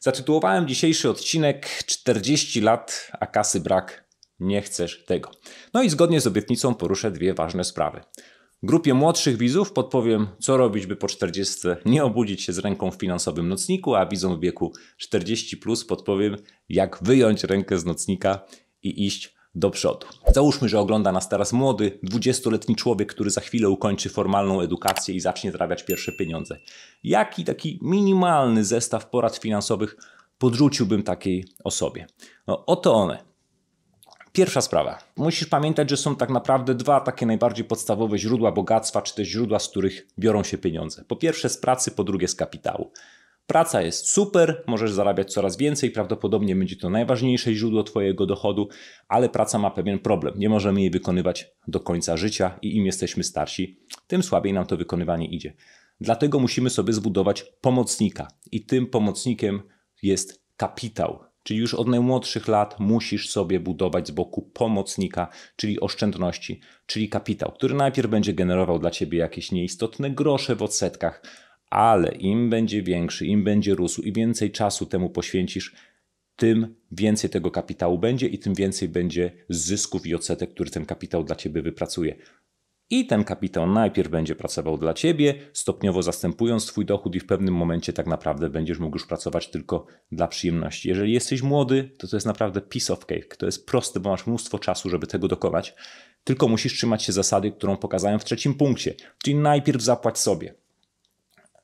Zatytułowałem dzisiejszy odcinek 40 lat, a kasy brak, nie chcesz tego. No i zgodnie z obietnicą poruszę dwie ważne sprawy. Grupie młodszych widzów podpowiem, co robić, by po 40 nie obudzić się z ręką w finansowym nocniku, a widzom w wieku 40+ podpowiem, jak wyjąć rękę z nocnika i iść do przodu. Załóżmy, że ogląda nas teraz młody, 20-letni człowiek, który za chwilę ukończy formalną edukację i zacznie zarabiać pierwsze pieniądze. Jaki taki minimalny zestaw porad finansowych podrzuciłbym takiej osobie? No oto one. Pierwsza sprawa. Musisz pamiętać, że są tak naprawdę dwa takie najbardziej podstawowe źródła bogactwa, czy też źródła, z których biorą się pieniądze. Po pierwsze z pracy, po drugie z kapitału. Praca jest super, możesz zarabiać coraz więcej, prawdopodobnie będzie to najważniejsze źródło twojego dochodu, ale praca ma pewien problem. Nie możemy jej wykonywać do końca życia i im jesteśmy starsi, tym słabiej nam to wykonywanie idzie. Dlatego musimy sobie zbudować pomocnika i tym pomocnikiem jest kapitał. Czyli już od najmłodszych lat musisz sobie budować z boku pomocnika, czyli oszczędności, czyli kapitał, który najpierw będzie generował dla ciebie jakieś nieistotne grosze w odsetkach, ale im będzie większy, im będzie rósł i więcej czasu temu poświęcisz, tym więcej tego kapitału będzie i tym więcej będzie zysków i odsetek, który ten kapitał dla ciebie wypracuje. I ten kapitał najpierw będzie pracował dla ciebie, stopniowo zastępując twój dochód i w pewnym momencie tak naprawdę będziesz mógł już pracować tylko dla przyjemności. Jeżeli jesteś młody, to jest naprawdę piece of cake. To jest proste, bo masz mnóstwo czasu, żeby tego dokonać. Tylko musisz trzymać się zasady, którą pokazałem w trzecim punkcie. Czyli najpierw zapłać sobie.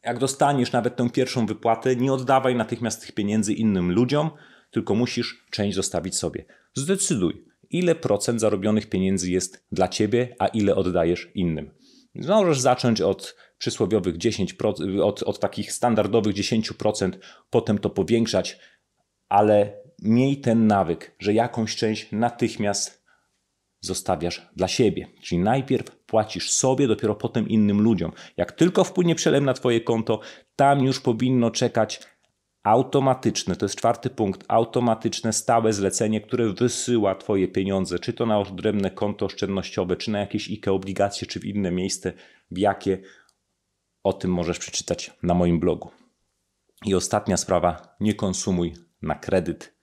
Jak dostaniesz nawet tę pierwszą wypłatę, nie oddawaj natychmiast tych pieniędzy innym ludziom, tylko musisz część zostawić sobie. Zdecyduj, ile procent zarobionych pieniędzy jest dla ciebie, a ile oddajesz innym. Możesz zacząć od przysłowiowych 10%, od takich standardowych 10%, potem to powiększać, ale miej ten nawyk, że jakąś część natychmiast zostawiasz dla siebie. Czyli najpierw płacisz sobie, dopiero potem innym ludziom. Jak tylko wpłynie przelew na twoje konto, tam już powinno czekać automatyczne, to jest czwarty punkt, automatyczne stałe zlecenie, które wysyła twoje pieniądze, czy to na odrębne konto oszczędnościowe, czy na jakieś IKE obligacje, czy w inne miejsce, w jakie. O tym możesz przeczytać na moim blogu. I ostatnia sprawa, nie konsumuj na kredyt.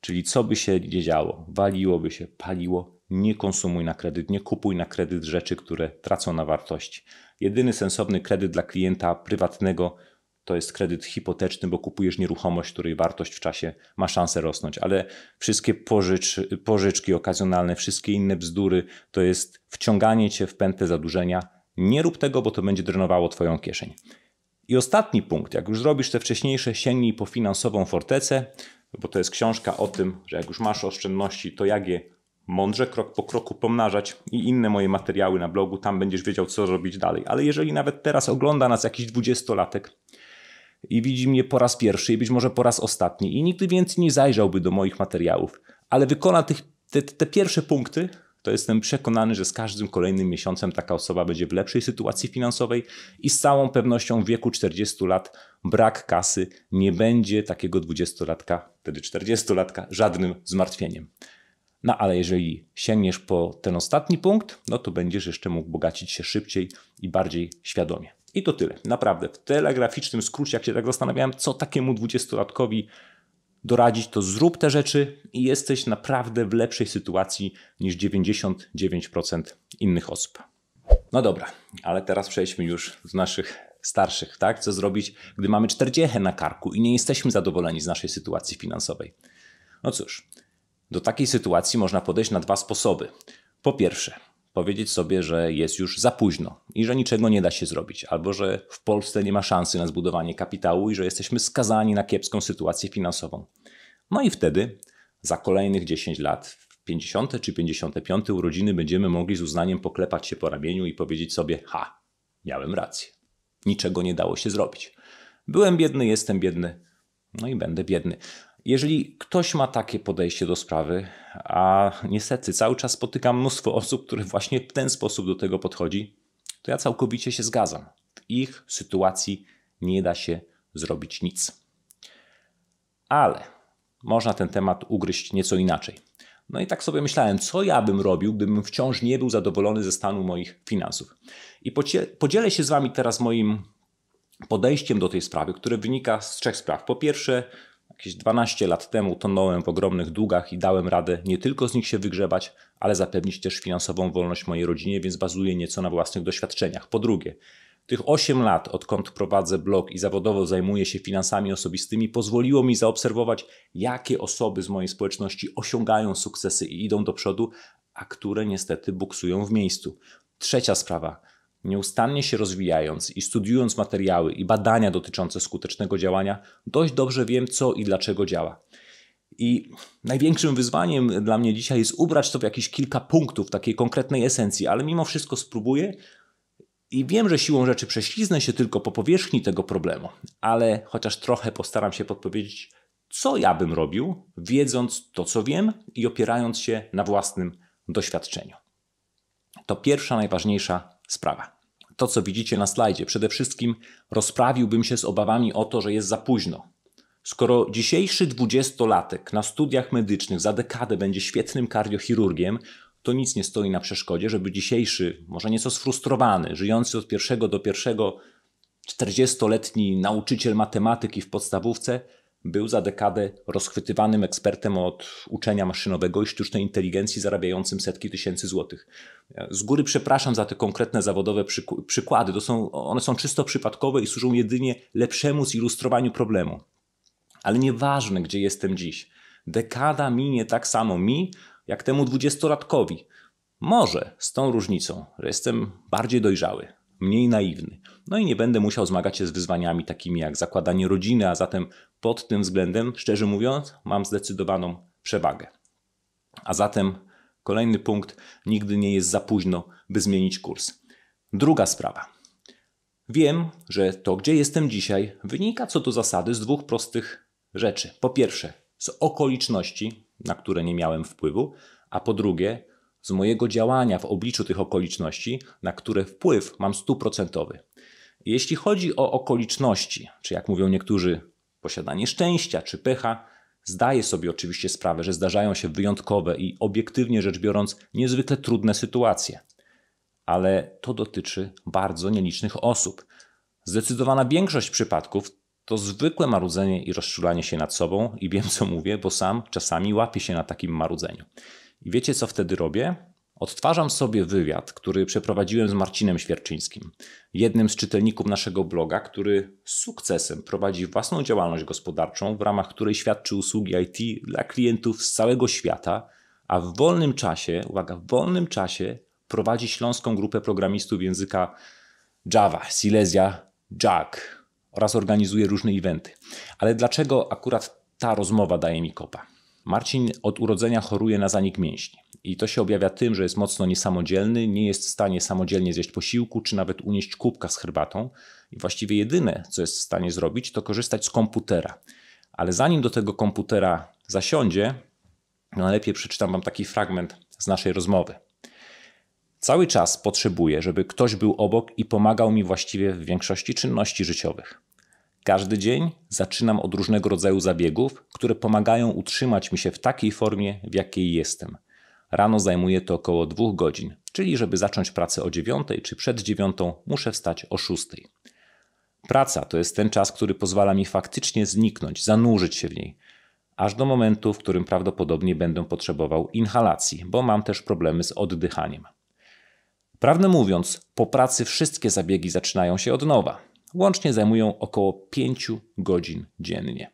Czyli co by się nie działo, waliłoby się, paliło, nie konsumuj na kredyt, nie kupuj na kredyt rzeczy, które tracą na wartości. Jedyny sensowny kredyt dla klienta prywatnego to jest kredyt hipoteczny, bo kupujesz nieruchomość, której wartość w czasie ma szansę rosnąć, ale wszystkie pożyczki okazjonalne, wszystkie inne bzdury to jest wciąganie cię w pętlę zadłużenia. Nie rób tego, bo to będzie drenowało twoją kieszeń. I ostatni punkt, jak już zrobisz te wcześniejsze, sięgnij po Finansową Fortecę, bo to jest książka o tym, że jak już masz oszczędności, to jak je mądrze, krok po kroku pomnażać i inne moje materiały na blogu, tam będziesz wiedział, co robić dalej. Ale jeżeli nawet teraz ogląda nas jakiś 20-latek, i widzi mnie po raz pierwszy i być może po raz ostatni i nigdy więcej nie zajrzałby do moich materiałów, ale wykona te pierwsze punkty, to jestem przekonany, że z każdym kolejnym miesiącem taka osoba będzie w lepszej sytuacji finansowej i z całą pewnością w wieku 40 lat brak kasy nie będzie takiego 20-latka, wtedy 40-latka żadnym zmartwieniem. No ale jeżeli sięgniesz po ten ostatni punkt, no to będziesz jeszcze mógł bogacić się szybciej i bardziej świadomie. I to tyle. Naprawdę, w telegraficznym skrócie, jak się tak zastanawiałem, co takiemu 20-latkowi doradzić, to zrób te rzeczy i jesteś naprawdę w lepszej sytuacji niż 99% innych osób. No dobra, ale teraz przejdźmy już do naszych starszych, tak? Co zrobić, gdy mamy 40 na karku i nie jesteśmy zadowoleni z naszej sytuacji finansowej? No cóż, do takiej sytuacji można podejść na dwa sposoby. Po pierwsze, powiedzieć sobie, że jest już za późno i że niczego nie da się zrobić, albo że w Polsce nie ma szansy na zbudowanie kapitału i że jesteśmy skazani na kiepską sytuację finansową. No i wtedy za kolejnych 10 lat, w 50 czy 55 urodziny będziemy mogli z uznaniem poklepać się po ramieniu i powiedzieć sobie: ha, miałem rację, niczego nie dało się zrobić. Byłem biedny, jestem biedny, no i będę biedny. Jeżeli ktoś ma takie podejście do sprawy, a niestety cały czas spotykam mnóstwo osób, które właśnie w ten sposób do tego podchodzi, to ja całkowicie się zgadzam. W ich sytuacji nie da się zrobić nic. Ale można ten temat ugryźć nieco inaczej. No i tak sobie myślałem, co ja bym robił, gdybym wciąż nie był zadowolony ze stanu moich finansów. I podzielę się z wami teraz moim podejściem do tej sprawy, które wynika z trzech spraw. Po pierwsze, jakieś 12 lat temu tonąłem w ogromnych długach i dałem radę nie tylko z nich się wygrzebać, ale zapewnić też finansową wolność mojej rodzinie, więc bazuję nieco na własnych doświadczeniach. Po drugie, tych 8 lat, odkąd prowadzę blog i zawodowo zajmuję się finansami osobistymi, pozwoliło mi zaobserwować, jakie osoby z mojej społeczności osiągają sukcesy i idą do przodu, a które niestety buksują w miejscu. Trzecia sprawa. Nieustannie się rozwijając i studiując materiały i badania dotyczące skutecznego działania, dość dobrze wiem, co i dlaczego działa. I największym wyzwaniem dla mnie dzisiaj jest ubrać to w jakieś kilka punktów takiej konkretnej esencji, ale mimo wszystko spróbuję i wiem, że siłą rzeczy prześliznę się tylko po powierzchni tego problemu, ale chociaż trochę postaram się podpowiedzieć, co ja bym robił, wiedząc to, co wiem i opierając się na własnym doświadczeniu. To pierwsza, najważniejsza sprawa. To, co widzicie na slajdzie. Przede wszystkim rozprawiłbym się z obawami o to, że jest za późno. Skoro dzisiejszy 20-latek na studiach medycznych za dekadę będzie świetnym kardiochirurgiem, to nic nie stoi na przeszkodzie, żeby dzisiejszy, może nieco sfrustrowany, żyjący od pierwszego do pierwszego 40-letni nauczyciel matematyki w podstawówce był za dekadę rozchwytywanym ekspertem od uczenia maszynowego i sztucznej inteligencji zarabiającym setki tysięcy złotych. Z góry przepraszam za te konkretne zawodowe przykłady. One są czysto przypadkowe i służą jedynie lepszemu zilustrowaniu problemu. Ale nieważne, gdzie jestem dziś. Dekada minie tak samo mi, jak temu 20-latkowi. Może z tą różnicą, że jestem bardziej dojrzały, mniej naiwny. No i nie będę musiał zmagać się z wyzwaniami takimi jak zakładanie rodziny, a zatem pod tym względem, szczerze mówiąc, mam zdecydowaną przewagę. A zatem kolejny punkt, nigdy nie jest za późno, by zmienić kurs. Druga sprawa. Wiem, że to, gdzie jestem dzisiaj, wynika co do zasady z dwóch prostych rzeczy. Po pierwsze, z okoliczności, na które nie miałem wpływu, a po drugie, z mojego działania w obliczu tych okoliczności, na które wpływ mam 100%. Jeśli chodzi o okoliczności, czy jak mówią niektórzy, posiadanie szczęścia czy pecha, zdaję sobie oczywiście sprawę, że zdarzają się wyjątkowe i obiektywnie rzecz biorąc niezwykle trudne sytuacje. Ale to dotyczy bardzo nielicznych osób. Zdecydowana większość przypadków to zwykłe marudzenie i rozczulanie się nad sobą i wiem, co mówię, bo sam czasami łapię się na takim marudzeniu. I wiecie, co wtedy robię? Odtwarzam sobie wywiad, który przeprowadziłem z Marcinem Świerczyńskim, jednym z czytelników naszego bloga, który z sukcesem prowadzi własną działalność gospodarczą, w ramach której świadczy usługi IT dla klientów z całego świata, a w wolnym czasie, uwaga, w wolnym czasie prowadzi śląską grupę programistów języka Java, Silesia JUG oraz organizuje różne eventy. Ale dlaczego akurat ta rozmowa daje mi kopa? Marcin od urodzenia choruje na zanik mięśni i to się objawia tym, że jest mocno niesamodzielny, nie jest w stanie samodzielnie zjeść posiłku czy nawet unieść kubka z herbatą i właściwie jedyne, co jest w stanie zrobić, to korzystać z komputera. Ale zanim do tego komputera zasiądzie, najlepiej przeczytam wam taki fragment z naszej rozmowy. Cały czas potrzebuję, żeby ktoś był obok i pomagał mi właściwie w większości czynności życiowych. Każdy dzień zaczynam od różnego rodzaju zabiegów, które pomagają utrzymać mi się w takiej formie, w jakiej jestem. Rano zajmuje to około 2 godzin, czyli żeby zacząć pracę o 9 czy przed 9, muszę wstać o 6. Praca to jest ten czas, który pozwala mi faktycznie zniknąć, zanurzyć się w niej, aż do momentu, w którym prawdopodobnie będę potrzebował inhalacji, bo mam też problemy z oddychaniem. Prawdę mówiąc, po pracy wszystkie zabiegi zaczynają się od nowa. Łącznie zajmują około 5 godzin dziennie.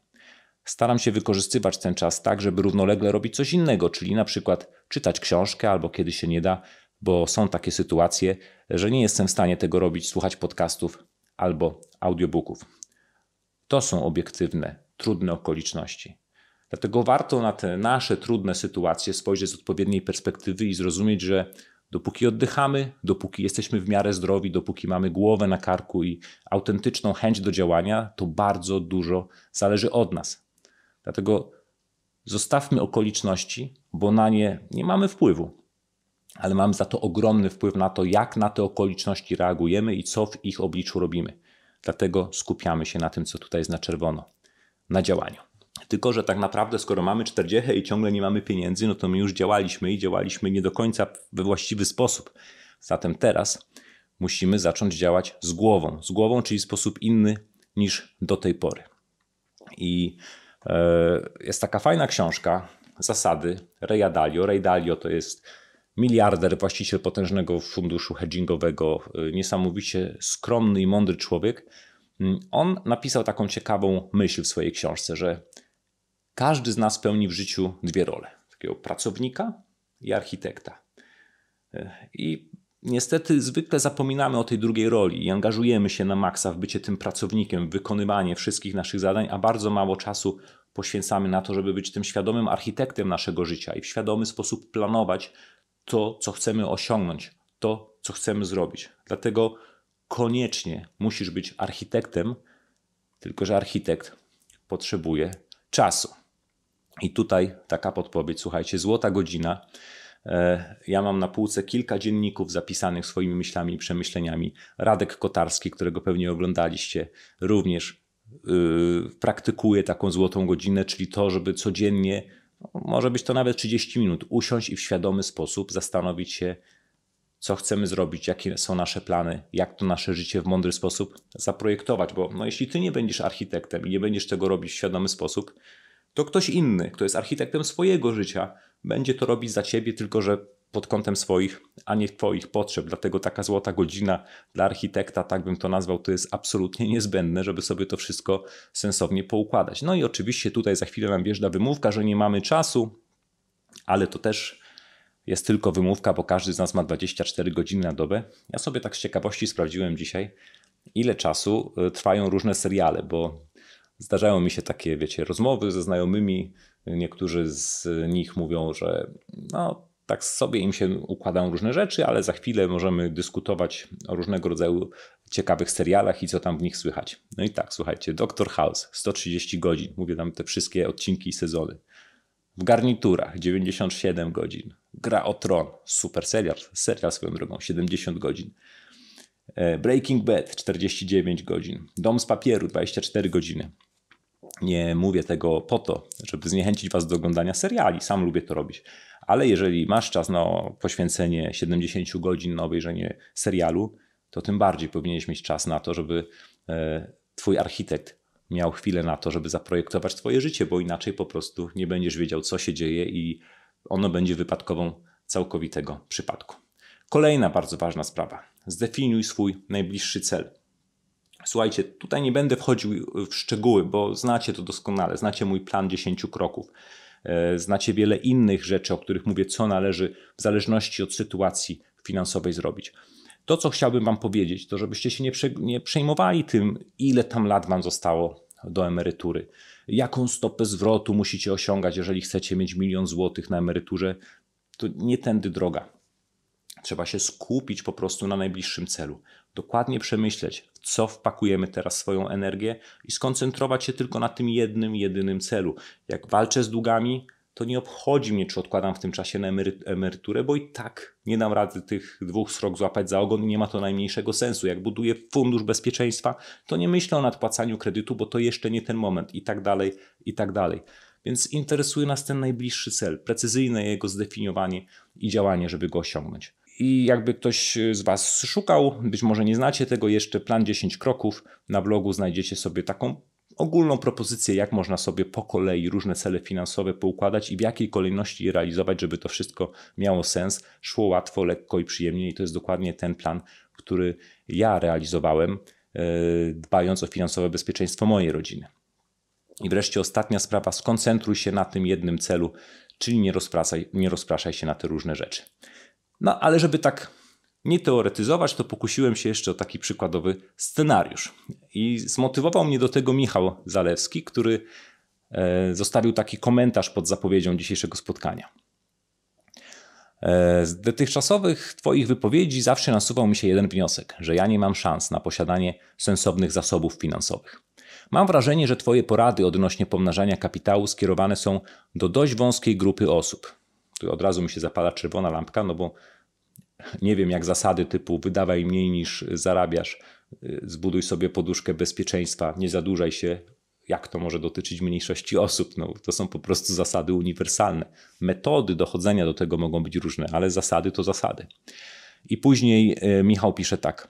Staram się wykorzystywać ten czas tak, żeby równolegle robić coś innego, czyli na przykład czytać książkę albo kiedy się nie da, bo są takie sytuacje, że nie jestem w stanie tego robić, słuchać podcastów albo audiobooków. To są obiektywne, trudne okoliczności. Dlatego warto na te nasze trudne sytuacje spojrzeć z odpowiedniej perspektywy i zrozumieć, że dopóki oddychamy, dopóki jesteśmy w miarę zdrowi, dopóki mamy głowę na karku i autentyczną chęć do działania, to bardzo dużo zależy od nas. Dlatego zostawmy okoliczności, bo na nie nie mamy wpływu, ale mamy za to ogromny wpływ na to, jak na te okoliczności reagujemy i co w ich obliczu robimy. Dlatego skupiamy się na tym, co tutaj jest na czerwono, na działaniu. Tylko że tak naprawdę, skoro mamy 40 i ciągle nie mamy pieniędzy, no to my już działaliśmy i działaliśmy nie do końca we właściwy sposób. Zatem teraz musimy zacząć działać z głową. Z głową, czyli w sposób inny niż do tej pory. I jest taka fajna książka, Zasady Raya Dalio. Ray Dalio to jest miliarder, właściciel potężnego funduszu hedgingowego, niesamowicie skromny i mądry człowiek. On napisał taką ciekawą myśl w swojej książce, że każdy z nas pełni w życiu dwie role. Takiego pracownika i architekta. I niestety zwykle zapominamy o tej drugiej roli i angażujemy się na maksa w bycie tym pracownikiem, w wykonywanie wszystkich naszych zadań, a bardzo mało czasu poświęcamy na to, żeby być tym świadomym architektem naszego życia i w świadomy sposób planować to, co chcemy osiągnąć, to, co chcemy zrobić. Dlatego koniecznie musisz być architektem, tylko że architekt potrzebuje czasu. I tutaj taka podpowiedź, słuchajcie, złota godzina. Ja mam na półce kilka dzienników zapisanych swoimi myślami i przemyśleniami. Radek Kotarski, którego pewnie oglądaliście, również praktykuje taką złotą godzinę, czyli to, żeby codziennie, może być to nawet 30 minut, usiąść i w świadomy sposób zastanowić się, co chcemy zrobić, jakie są nasze plany, jak to nasze życie w mądry sposób zaprojektować. Bo jeśli ty nie będziesz architektem i nie będziesz tego robić w świadomy sposób, to ktoś inny, kto jest architektem swojego życia, będzie to robić za ciebie, tylko że pod kątem swoich, a nie twoich potrzeb. Dlatego taka złota godzina dla architekta, tak bym to nazwał, to jest absolutnie niezbędne, żeby sobie to wszystko sensownie poukładać. No i oczywiście tutaj za chwilę nam wjeżdża wymówka, że nie mamy czasu, ale to też jest tylko wymówka, bo każdy z nas ma 24 godziny na dobę. Ja sobie tak z ciekawości sprawdziłem dzisiaj, ile czasu trwają różne seriale, bo zdarzają mi się takie, wiecie, rozmowy ze znajomymi. Niektórzy z nich mówią, że no, tak sobie im się układają różne rzeczy, ale za chwilę możemy dyskutować o różnego rodzaju ciekawych serialach i co tam w nich słychać. No i tak, słuchajcie, Dr. House, 130 godzin, mówię tam te wszystkie odcinki i sezony. W garniturach 97 godzin. Gra o Tron, super serial swoją drogą, 70 godzin. Breaking Bad, 49 godzin. Dom z papieru, 24 godziny. Nie mówię tego po to, żeby zniechęcić was do oglądania seriali. Sam lubię to robić. Ale jeżeli masz czas na poświęcenie 70 godzin na obejrzenie serialu, to tym bardziej powinieneś mieć czas na to, żeby twój architekt miał chwilę na to, żeby zaprojektować twoje życie, bo inaczej po prostu nie będziesz wiedział, co się dzieje i ono będzie wypadkową całkowitego przypadku. Kolejna bardzo ważna sprawa. Zdefiniuj swój najbliższy cel. Słuchajcie, tutaj nie będę wchodził w szczegóły, bo znacie to doskonale. Znacie mój plan 10 kroków. Znacie wiele innych rzeczy, o których mówię, co należy w zależności od sytuacji finansowej zrobić. To, co chciałbym wam powiedzieć, to żebyście się nie przejmowali tym, ile tam lat wam zostało do emerytury. Jaką stopę zwrotu musicie osiągać, jeżeli chcecie mieć 1 000 000 złotych na emeryturze. To nie tędy droga. Trzeba się skupić po prostu na najbliższym celu. Dokładnie przemyśleć, w co wpakujemy teraz swoją energię i skoncentrować się tylko na tym jednym, jedynym celu. Jak walczę z długami, to nie obchodzi mnie, czy odkładam w tym czasie na emeryturę, bo i tak nie dam rady tych dwóch srok złapać za ogon i nie ma to najmniejszego sensu. Jak buduję fundusz bezpieczeństwa, to nie myślę o nadpłacaniu kredytu, bo to jeszcze nie ten moment i tak dalej, i tak dalej. Więc interesuje nas ten najbliższy cel, precyzyjne jego zdefiniowanie i działanie, żeby go osiągnąć. I jakby ktoś z was szukał, być może nie znacie tego jeszcze, plan 10 kroków na blogu znajdziecie sobie taką ogólną propozycję, jak można sobie po kolei różne cele finansowe poukładać i w jakiej kolejności je realizować, żeby to wszystko miało sens, szło łatwo, lekko i przyjemnie. I to jest dokładnie ten plan, który ja realizowałem, dbając o finansowe bezpieczeństwo mojej rodziny. I wreszcie ostatnia sprawa, skoncentruj się na tym jednym celu, czyli nie rozpraszaj się na te różne rzeczy. No, ale żeby tak nie teoretyzować, to pokusiłem się jeszcze o taki przykładowy scenariusz. I zmotywował mnie do tego Michał Zalewski, który zostawił taki komentarz pod zapowiedzią dzisiejszego spotkania. Z dotychczasowych twoich wypowiedzi zawsze nasuwał mi się jeden wniosek, że ja nie mam szans na posiadanie sensownych zasobów finansowych. Mam wrażenie, że twoje porady odnośnie pomnażania kapitału skierowane są do dość wąskiej grupy osób. Tu od razu mi się zapala czerwona lampka, no bo nie wiem, jak zasady typu wydawaj mniej niż zarabiasz, zbuduj sobie poduszkę bezpieczeństwa, nie zadłużaj się, jak to może dotyczyć mniejszości osób. No, to są po prostu zasady uniwersalne. Metody dochodzenia do tego mogą być różne, ale zasady to zasady. I później Michał pisze tak.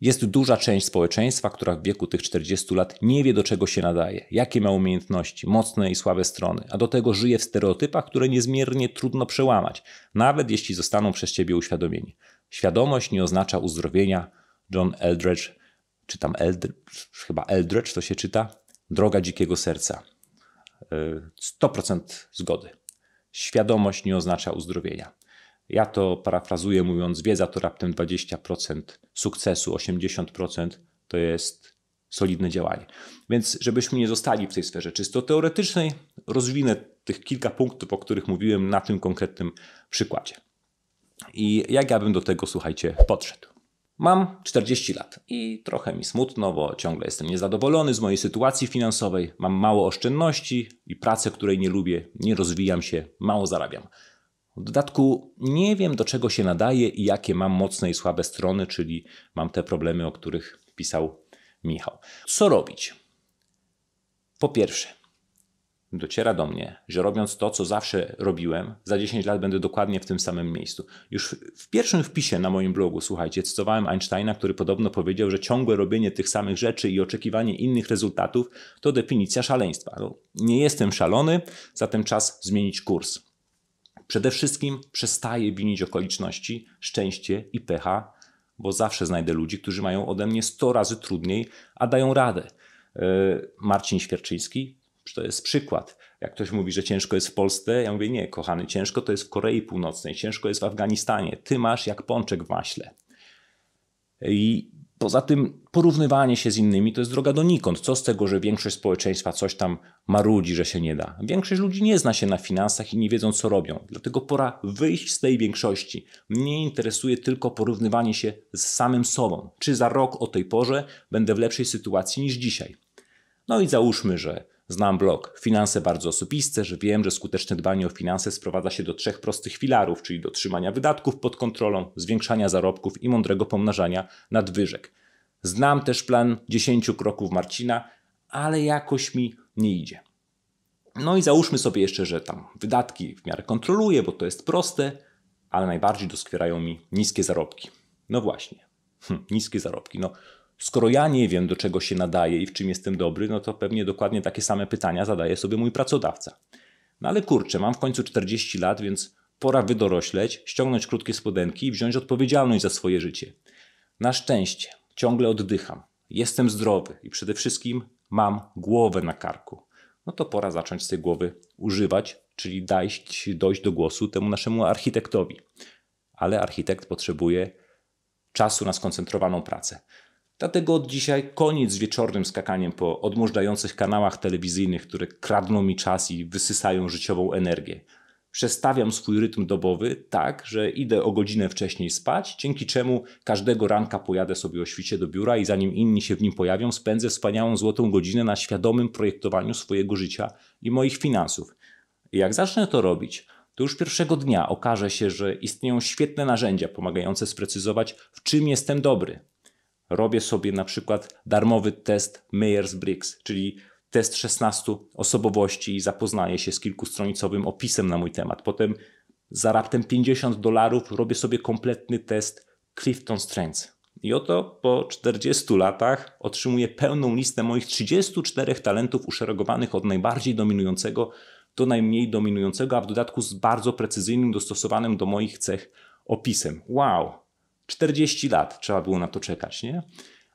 Jest duża część społeczeństwa, która w wieku tych 40 lat nie wie, do czego się nadaje, jakie ma umiejętności, mocne i słabe strony, a do tego żyje w stereotypach, które niezmiernie trudno przełamać, nawet jeśli zostaną przez ciebie uświadomieni. Świadomość nie oznacza uzdrowienia. John Eldredge, czy tam chyba Eldredge to się czyta, Droga dzikiego serca. 100% zgody. Świadomość nie oznacza uzdrowienia. Ja to parafrazuję mówiąc, wiedza to raptem 20% sukcesu, 80% to jest solidne działanie. Więc żebyśmy nie zostali w tej sferze czysto teoretycznej, rozwinę tych kilka punktów, o których mówiłem na tym konkretnym przykładzie. I jak ja bym do tego, słuchajcie, podszedł. Mam 40 lat i trochę mi smutno, bo ciągle jestem niezadowolony z mojej sytuacji finansowej, mam mało oszczędności i pracę, której nie lubię, nie rozwijam się, mało zarabiam. W dodatku nie wiem, do czego się nadaje i jakie mam mocne i słabe strony, czyli mam te problemy, o których pisał Michał. Co robić? Po pierwsze, dociera do mnie, że robiąc to, co zawsze robiłem, za 10 lat będę dokładnie w tym samym miejscu. Już w pierwszym wpisie na moim blogu, słuchajcie, cytowałem Einsteina, który podobno powiedział, że ciągłe robienie tych samych rzeczy i oczekiwanie innych rezultatów to definicja szaleństwa. No, nie jestem szalony, zatem czas zmienić kurs. Przede wszystkim przestaję winić okoliczności, szczęście i pecha, bo zawsze znajdę ludzi, którzy mają ode mnie 100 razy trudniej, a dają radę. Marcin Świerczyński to jest przykład. Jak ktoś mówi, że ciężko jest w Polsce, ja mówię, nie, kochany, ciężko to jest w Korei Północnej, ciężko jest w Afganistanie. Ty masz jak pączek w maśle. I poza tym porównywanie się z innymi to jest droga donikąd. Co z tego, że większość społeczeństwa coś tam marudzi, że się nie da? Większość ludzi nie zna się na finansach i nie wiedzą, co robią. Dlatego pora wyjść z tej większości. Mnie interesuje tylko porównywanie się z samym sobą. Czy za rok o tej porze będę w lepszej sytuacji niż dzisiaj? No i załóżmy, że znam blog Finanse bardzo osobiste, że wiem, że skuteczne dbanie o finanse sprowadza się do 3 prostych filarów, czyli do trzymania wydatków pod kontrolą, zwiększania zarobków i mądrego pomnażania nadwyżek. Znam też plan 10 kroków Marcina, ale jakoś mi nie idzie. No i załóżmy sobie jeszcze, że tam wydatki w miarę kontroluję, bo to jest proste, ale najbardziej doskwierają mi niskie zarobki. No właśnie, niskie zarobki, no. Skoro ja nie wiem, do czego się nadaje i w czym jestem dobry, no to pewnie dokładnie takie same pytania zadaje sobie mój pracodawca. No ale kurczę, mam w końcu 40 lat, więc pora wydorośleć, ściągnąć krótkie spodenki i wziąć odpowiedzialność za swoje życie. Na szczęście ciągle oddycham, jestem zdrowy i przede wszystkim mam głowę na karku. No to pora zacząć z tej głowy używać, czyli dojść do głosu temu naszemu architektowi. Ale architekt potrzebuje czasu na skoncentrowaną pracę. Dlatego od dzisiaj koniec z wieczornym skakaniem po odmurzających kanałach telewizyjnych, które kradną mi czas i wysysają życiową energię. Przestawiam swój rytm dobowy tak, że idę o godzinę wcześniej spać, dzięki czemu każdego ranka pojadę sobie o świcie do biura i zanim inni się w nim pojawią, spędzę wspaniałą złotą godzinę na świadomym projektowaniu swojego życia i moich finansów. I jak zacznę to robić, to już pierwszego dnia okaże się, że istnieją świetne narzędzia pomagające sprecyzować, w czym jestem dobry. Robię sobie na przykład darmowy test Myers-Briggs, czyli test 16 osobowości i zapoznaję się z kilkustronicowym opisem na mój temat. Potem za raptem $50 robię sobie kompletny test Clifton Strengths. I oto po 40 latach otrzymuję pełną listę moich 34 talentów uszeregowanych od najbardziej dominującego do najmniej dominującego, a w dodatku z bardzo precyzyjnym, dostosowanym do moich cech opisem. Wow! 40 lat trzeba było na to czekać, nie?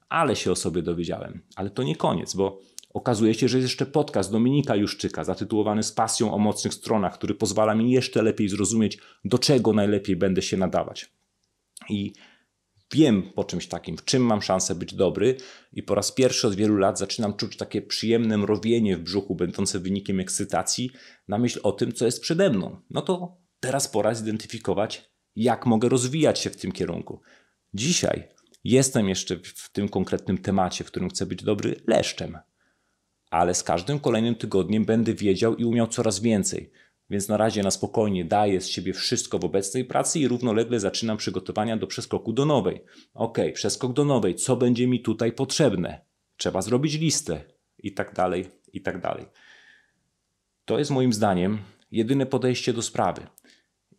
Ale się o sobie dowiedziałem. Ale to nie koniec, bo okazuje się, że jest jeszcze podcast Dominika Juszczyka zatytułowany Z pasją o mocnych stronach, który pozwala mi jeszcze lepiej zrozumieć, do czego najlepiej będę się nadawać. I wiem po czymś takim, w czym mam szansę być dobry i po raz pierwszy od wielu lat zaczynam czuć takie przyjemne mrowienie w brzuchu, będące wynikiem ekscytacji na myśl o tym, co jest przede mną. No to teraz pora zidentyfikować, jak mogę rozwijać się w tym kierunku. Dzisiaj jestem jeszcze w tym konkretnym temacie, w którym chcę być dobry, leszczem. Ale z każdym kolejnym tygodniem będę wiedział i umiał coraz więcej. Więc na razie na spokojnie daję z siebie wszystko w obecnej pracy i równolegle zaczynam przygotowania do przeskoku do nowej. Okej, przeskok do nowej. Co będzie mi tutaj potrzebne? Trzeba zrobić listę. I tak dalej, i tak dalej. To jest moim zdaniem jedyne podejście do sprawy.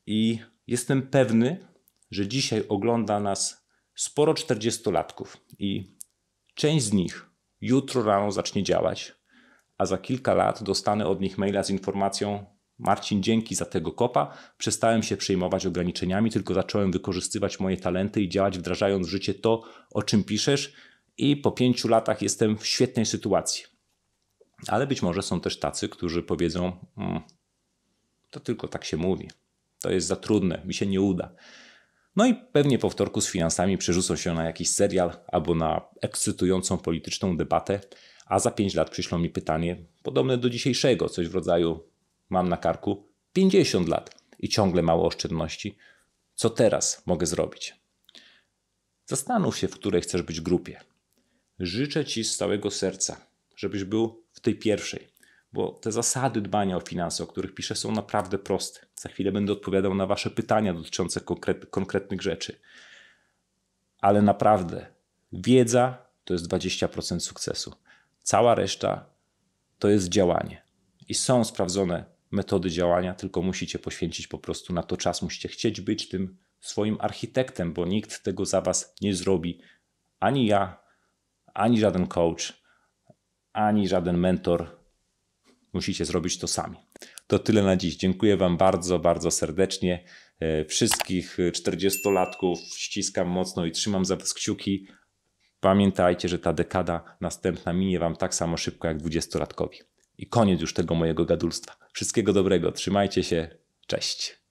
I jestem pewny, że dzisiaj ogląda nas sporo 40-latków i część z nich jutro rano zacznie działać, a za kilka lat dostanę od nich maila z informacją: Marcin, dzięki za tego kopa, przestałem się przejmować ograniczeniami, tylko zacząłem wykorzystywać moje talenty i działać, wdrażając w życie to, o czym piszesz, i po 5 latach jestem w świetnej sytuacji. Ale być może są też tacy, którzy powiedzą: to tylko tak się mówi, to jest za trudne, mi się nie uda. No i pewnie po wtorku z finansami przerzucą się na jakiś serial albo na ekscytującą polityczną debatę, a za 5 lat przyślą mi pytanie podobne do dzisiejszego, coś w rodzaju: mam na karku 50 lat i ciągle mało oszczędności. Co teraz mogę zrobić? Zastanów się, w której chcesz być grupie. Życzę Ci z całego serca, żebyś był w tej pierwszej, bo te zasady dbania o finanse, o których piszę, są naprawdę proste. Za chwilę będę odpowiadał na Wasze pytania dotyczące konkretnych rzeczy. Ale naprawdę, wiedza to jest 20% sukcesu. Cała reszta to jest działanie. I są sprawdzone metody działania, tylko musicie poświęcić po prostu na to czas. Musicie chcieć być tym swoim architektem, bo nikt tego za Was nie zrobi. Ani ja, ani żaden coach, ani żaden mentor. Musicie zrobić to sami. To tyle na dziś. Dziękuję Wam bardzo, bardzo serdecznie. Wszystkich 40-latków ściskam mocno i trzymam za Was kciuki. Pamiętajcie, że ta dekada następna minie Wam tak samo szybko jak 20-latkowi. I koniec już tego mojego gadulstwa. Wszystkiego dobrego, trzymajcie się, cześć.